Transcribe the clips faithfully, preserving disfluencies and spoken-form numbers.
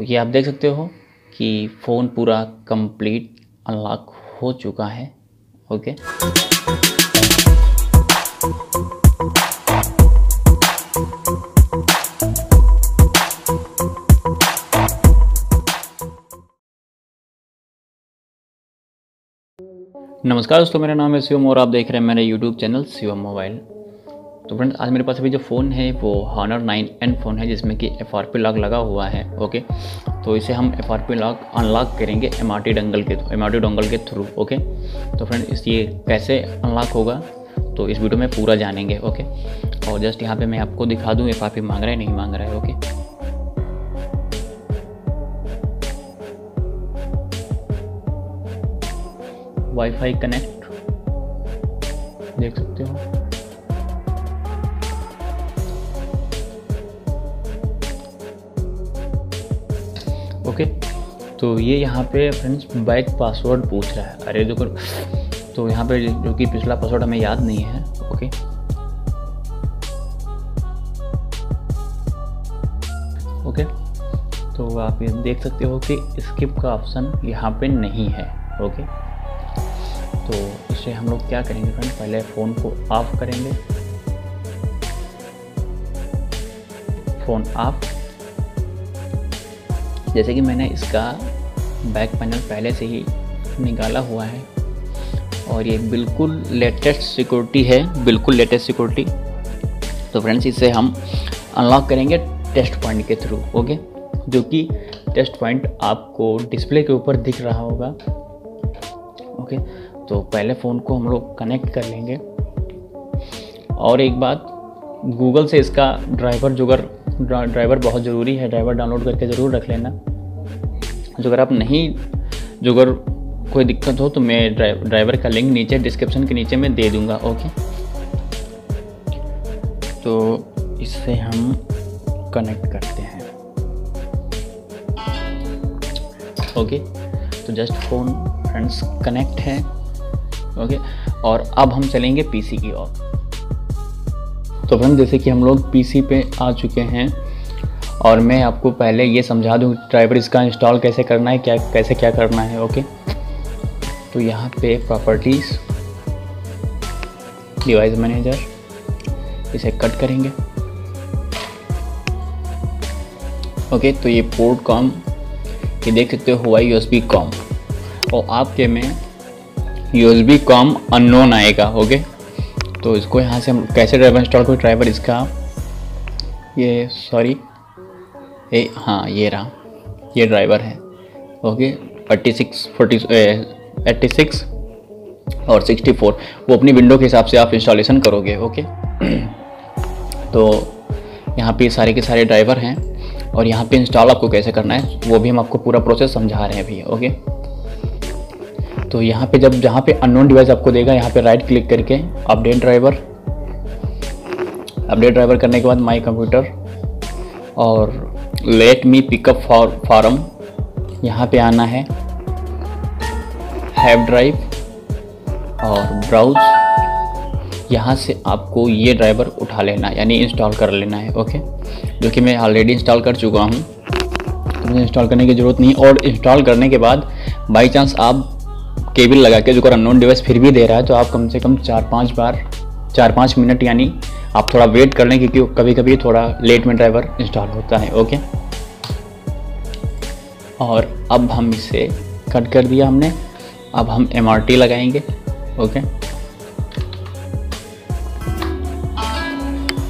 तो ये आप देख सकते हो कि फ़ोन पूरा कंप्लीट अनलॉक हो चुका है। ओके, नमस्कार दोस्तों, मेरा नाम है शिवम और आप देख रहे हैं मेरे यूट्यूब चैनल शिवम मोबाइल। तो फ्रेंड्स, आज मेरे पास अभी जो फ़ोन है वो Honor नाइन एन फ़ोन है जिसमें कि एफ आर पी लॉक लगा हुआ है। ओके, तो इसे हम F R P lock unlock करेंगे एम आर टी डंगल के एम आर टी डंगल के थ्रू। ओके, तो फ्रेंड्स इस ये कैसे अनलॉक होगा तो इस वीडियो में पूरा जानेंगे। ओके, और जस्ट यहाँ पे मैं आपको दिखा दूँ एफ आर पी मांग रहा है नहीं मांग रहा है। ओके, वाईफाई कनेक्ट देख सकते हो। ओके, तो ये यहाँ पे फ्रेंड्स बैक पासवर्ड पूछ रहा है। अरे देखो, तो यहाँ पे जो कि पिछला पासवर्ड हमें याद नहीं है। ओके, ओके, तो आप ये देख सकते हो कि स्किप का ऑप्शन यहाँ पे नहीं है। ओके, तो इसे हम लोग क्या करेंगे फ्रेंड, पहले फ़ोन को ऑफ करेंगे। फ़ोन ऑफ, जैसे कि मैंने इसका बैक पैनल पहले से ही निकाला हुआ है और ये बिल्कुल लेटेस्ट सिक्योरिटी है, बिल्कुल लेटेस्ट सिक्योरिटी। तो फ्रेंड्स इसे हम अनलॉक करेंगे टेस्ट पॉइंट के थ्रू। ओके, जो कि टेस्ट पॉइंट आपको डिस्प्ले के ऊपर दिख रहा होगा। ओके, तो पहले फ़ोन को हम लोग कनेक्ट कर लेंगे। और एक बात, गूगल से इसका ड्राइवर जुगर ड्रा, ड्राइवर बहुत ज़रूरी है, ड्राइवर डाउनलोड करके ज़रूर रख लेना। जो अगर आप नहीं, जो अगर कोई दिक्कत हो तो मैं ड्रा, ड्राइवर का लिंक नीचे डिस्क्रिप्शन के नीचे मैं दे दूँगा। ओके, तो इससे हम कनेक्ट करते हैं। ओके, तो जस्ट फ़ोन फ्रेंड्स कनेक्ट है। ओके, और अब हम चलेंगे पीसी की ओर। तो फ्रेंड्स, जैसे कि हम लोग पीसी पे आ चुके हैं और मैं आपको पहले ये समझा दूँ ड्राइवर इसका इंस्टॉल कैसे करना है, क्या कैसे क्या करना है। ओके, तो यहाँ पे प्रॉपर्टीज़, डिवाइस मैनेजर, इसे कट करेंगे। ओके, तो ये पोर्ट कॉम, ये देख सकते हो Huawei यूएसबी कॉम, और आपके में यूएसबी कॉम अननोन आएगा। ओके, तो इसको यहाँ से हम कैसे ड्राइवर इंस्टॉल करें, ड्राइवर इसका ये सॉरी ए हाँ ये रहा, ये ड्राइवर है। ओके, छियासी, छियालीस और चौंसठ, वो अपनी विंडो के हिसाब से आप इंस्टॉलेशन करोगे। ओके, तो यहाँ पे सारे के सारे ड्राइवर हैं और यहाँ पे इंस्टॉल आपको कैसे करना है वो भी हम आपको पूरा प्रोसेस समझा रहे हैं भैया। ओके, तो यहाँ पे जब जहाँ पे अननोन डिवाइस आपको देगा यहाँ पे राइट क्लिक करके अपडेट ड्राइवर, अपडेट ड्राइवर करने के बाद माय कंप्यूटर और लेट मी पिकअप फॉर्म यहाँ पे आना है, हैव ड्राइव और ब्राउज, यहाँ से आपको ये ड्राइवर उठा लेना यानी इंस्टॉल कर लेना है। ओके, जो कि मैं ऑलरेडी इंस्टॉल कर चुका हूँ, तो इंस्टॉल करने की ज़रूरत नहीं। और इंस्टॉल करने के बाद बाई चांस आप केबल लगा के जो अगर अननोन डिवाइस फिर भी दे रहा है तो आप कम से कम चार पाँच बार चार पाँच मिनट यानी आप थोड़ा वेट कर लें, क्योंकि कभी कभी थोड़ा लेट में ड्राइवर इंस्टॉल होता है। ओके, और अब हम इसे कट कर दिया हमने, अब हम एम आर टी लगाएंगे। ओके,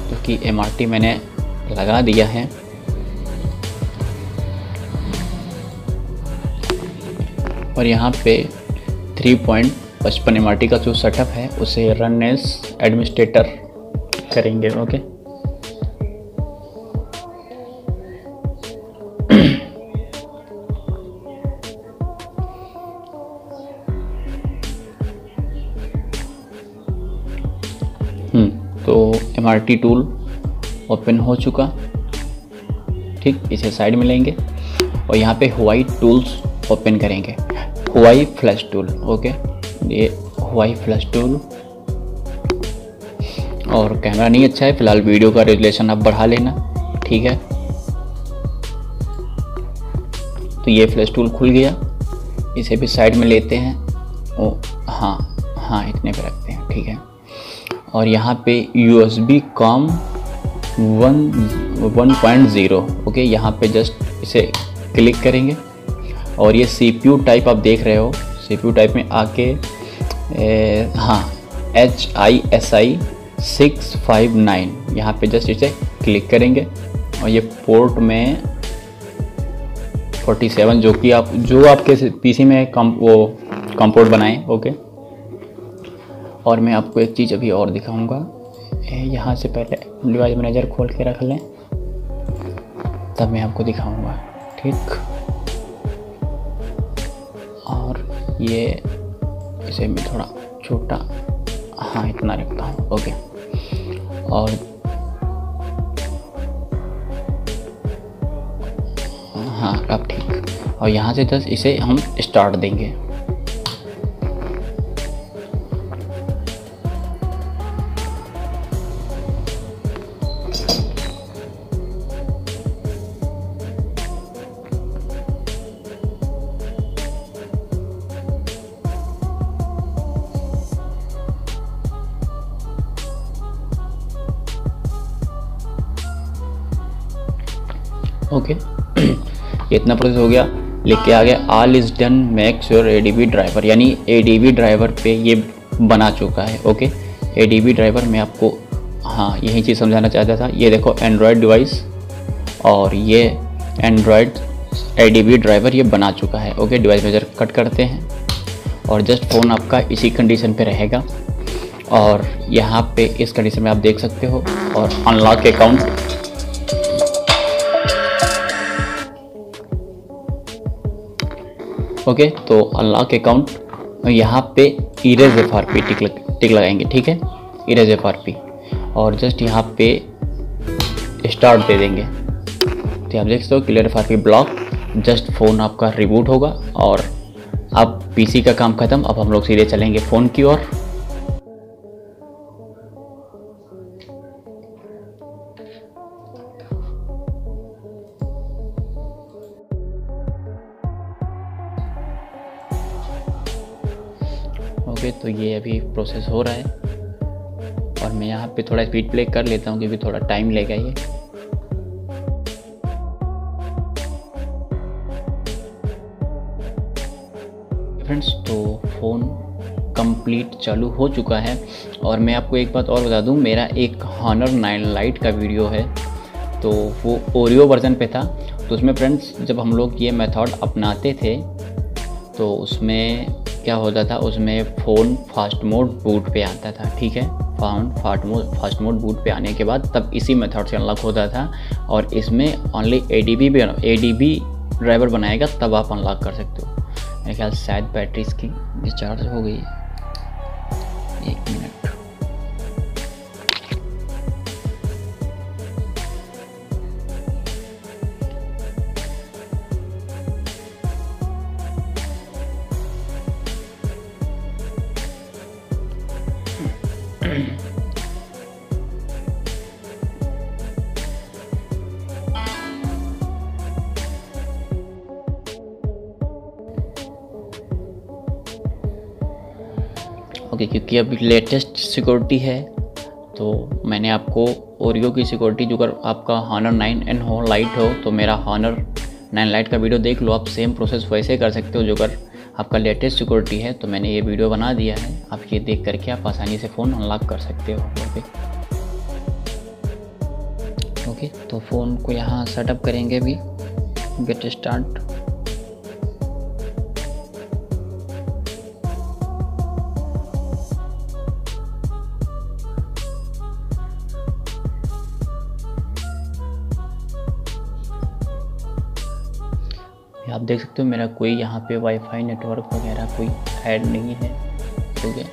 क्योंकि तो एम आर टी मैंने लगा दिया है। और यहाँ पे three point fifty M R T का जो सेटअप है उसे रन एज एडमिनिस्ट्रेटर करेंगे। ओके, हम्म तो M R T tool open हो चुका, ठीक, इसे साइड में लेंगे और यहाँ पे Huawei टूल्स ओपन करेंगे, Huawei फ्लैश टूल। ओके, ये Huawei फ्लैश टूल, और कैमरा नहीं अच्छा है फिलहाल, वीडियो का रेजुलेशन आप बढ़ा लेना, ठीक है। तो ये फ्लैश टूल खुल गया, इसे भी साइड में लेते हैं। ओ हाँ हाँ इतने पे रखते हैं, ठीक है। और यहाँ पे U S B com one point zero, okay, यहाँ पे जस्ट इसे क्लिक करेंगे और ये सी पी यू टाइप आप देख रहे हो, सी पी यू टाइप में आके ए, हाँ H I S I six five nine यहाँ पर जस्ट इसे क्लिक करेंगे और ये पोर्ट में फोर्टी सेवन, जो कि आप जो आपके पीसी में कम वो कम पोर्ट बनाएं, ओके। और मैं आपको एक चीज़ अभी और दिखाऊंगा, यहाँ से पहले डिवाइस मैनेजर खोल के रख लें, तब मैं आपको दिखाऊंगा, ठीक। और ये इसे मैं थोड़ा छोटा, हाँ इतना रखता हूँ, ओके। और हाँ अब ठीक, और यहाँ से बस इसे हम स्टार्ट देंगे। ओके ये इतना प्रोसेस हो गया, लेके आ गया all is done, makes your ADB driver, यानी एडीबी ड्राइवर पे ये बना चुका है, ओके। एडीबी ड्राइवर में आपको हाँ यही चीज़ समझाना चाहता था। ये देखो एंड्रॉयड डिवाइस और ये एंड्रॉयड एडीबी ड्राइवर ये बना चुका है, ओके। डिवाइस मेजर कट करते हैं और जस्ट फ़ोन आपका इसी कंडीशन पे रहेगा और यहाँ पे इस कंडीशन में आप देख सकते हो। और अनलॉक अकाउंट, ओके okay, तो अनलॉक अकाउंट, यहाँ पे erase F R P tick लग, टिक लगाएंगे, ठीक है, इरेज एफ आर पी। और जस्ट यहाँ पे स्टार्ट दे देंगे, तो आप देख सकते हो clear F R P block, just phone आपका रिबूट होगा और अब पीसी का काम खत्म। अब हम लोग सीधे चलेंगे फ़ोन की ओर। ओके तो ये अभी प्रोसेस हो रहा है और मैं यहाँ पे थोड़ा स्पीड प्ले कर लेता हूँ क्योंकि थोड़ा टाइम लेगा ये। फ्रेंड्स तो फ़ोन कंप्लीट चालू हो चुका है और मैं आपको एक बात और बता दूँ, मेरा एक Honor नाइन लाइट का वीडियो है तो वो ओरियो वर्जन पे था, तो उसमें फ्रेंड्स जब हम लोग ये मेथड अपनाते थे तो उसमें क्या होता था, उसमें फ़ोन फास्ट मोड बूट पे आता था, ठीक है। Phone fast mode fast mode boot पे आने के बाद तब इसी मेथड से अनलॉक होता था और इसमें ओनली एडीबी भी एडीबी ड्राइवर बनाएगा तब आप अनलॉक कर सकते हो। मेरे ख्याल शायद बैटरी इसकी डिस्चार्ज हो गई, एक मिनट। ओके क्योंकि अभी लेटेस्ट सिक्योरिटी है तो मैंने आपको ओरियो की सिक्योरिटी, जो अगर आपका Honor नाइन एन हो लाइट हो तो मेरा Honor नाइन लाइट का वीडियो देख लो, आप सेम प्रोसेस वैसे कर सकते हो जो अगर आपका लेटेस्ट सिक्योरिटी है। तो मैंने ये वीडियो बना दिया है, आप ये देख करके आप आसानी से फ़ोन अनलॉक कर सकते हो, ओके। ओके तो फ़ोन को यहाँ सेटअप करेंगे भी, गेट स्टार्ट। आप देख सकते हो मेरा कोई यहाँ पे वाईफाई नेटवर्क वगैरह कोई ऐड नहीं है, ठीक है।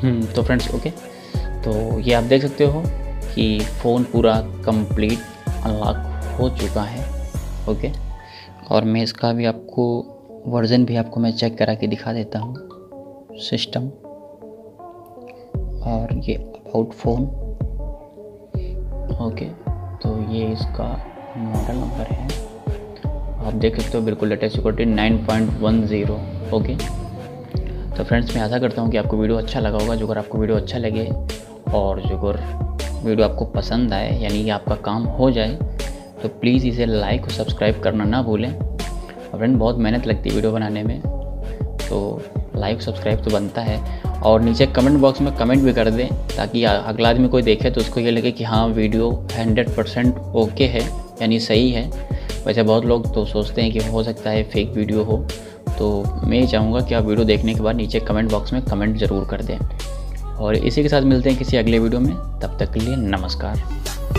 हम्म तो फ्रेंड्स ओके, तो ये आप देख सकते हो कि फ़ोन पूरा कंप्लीट अनलॉक हो चुका है, ओके। और मैं इसका भी आपको वर्जन भी आपको मैं चेक करा के दिखा देता हूँ सिस्टम। और ये अबाउट फ़ोन, ओके, तो ये इसका मॉडल नंबर है, आप देख सकते हो बिल्कुल latest security nine point one zero. Okay, तो फ्रेंड्स मैं आशा करता हूँ कि आपको वीडियो अच्छा लगा होगा। जो अगर आपको वीडियो अच्छा लगे और जो अगर वीडियो आपको पसंद आए, यानी कि आपका काम हो जाए, तो प्लीज़ इसे लाइक और सब्सक्राइब करना ना भूलें। और फ्रेंड बहुत मेहनत लगती है वीडियो बनाने में, तो लाइक सब्सक्राइब तो बनता है। और नीचे कमेंट बॉक्स में कमेंट भी कर दें ताकि अगला आदमी कोई देखे तो उसको ये लगे कि हाँ वीडियो हंड्रेड परसेंट ओके है, यानी सही है। वैसे बहुत लोग तो सोचते हैं कि हो सकता है फेक वीडियो हो, तो मैं ये चाहूँगा कि आप वीडियो देखने के बाद नीचे कमेंट बॉक्स में कमेंट ज़रूर कर दें। और इसी के साथ मिलते हैं किसी अगले वीडियो में, तब तक के लिए नमस्कार।